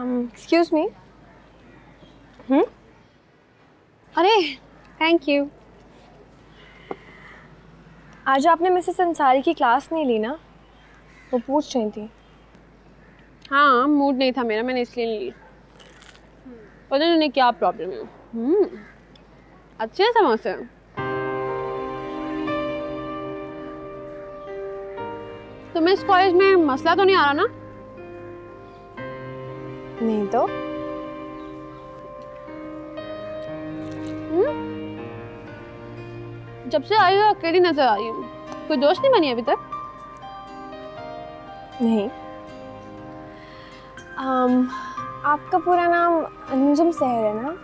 Excuse me. अरे thank you. आज आपने मिसेस अंसारी की क्लास नहीं ली ना? वो पूछ रही थी। हाँ, मूड नहीं था मेरा, मैंने इसलिए नहीं ली। पता नहीं उन्हें क्या प्रॉब्लम है। अच्छे हैं समोसे। तुम्हें इस कॉलेज में मसला तो नहीं आ रहा ना? नहीं तो। जब से आई हो अकेली नजर आ रही हूँ। कोई दोस्त नहीं बनी अभी तक? नहीं। आपका पूरा नाम अंजुम सहर है ना?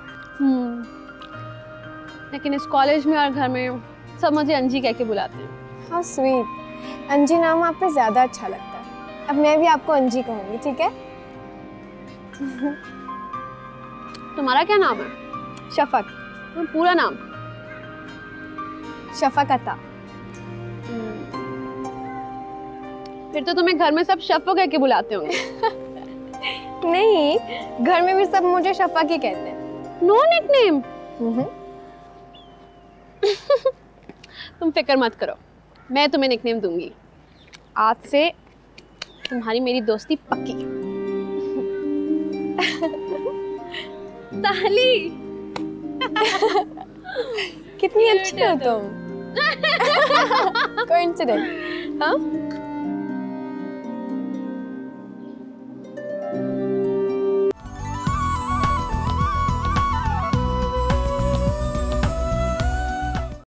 लेकिन इस कॉलेज में और घर में सब मुझे अंजी कह के बुलाते हैं। हाँ स्वीट, अंजी नाम आप पे ज़्यादा अच्छा लगता है। अब मैं भी आपको अंजी कहूँगी, ठीक है? तुम्हारा क्या नाम है? शफक। पूरा नाम? शफक अता। फिर तो तुम्हें घर में सब शफक कह के बुलाते होंगे। नहीं, घर में भी सब मुझे शफक ही कहते हैं। No nickname? तुम फिक्र मत करो, मैं तुम्हें निकनेम दूंगी। आज से तुम्हारी मेरी दोस्ती पक्की। ताली। कितनी अच्छी हो तुम। कोइंसिडेंट। हाँ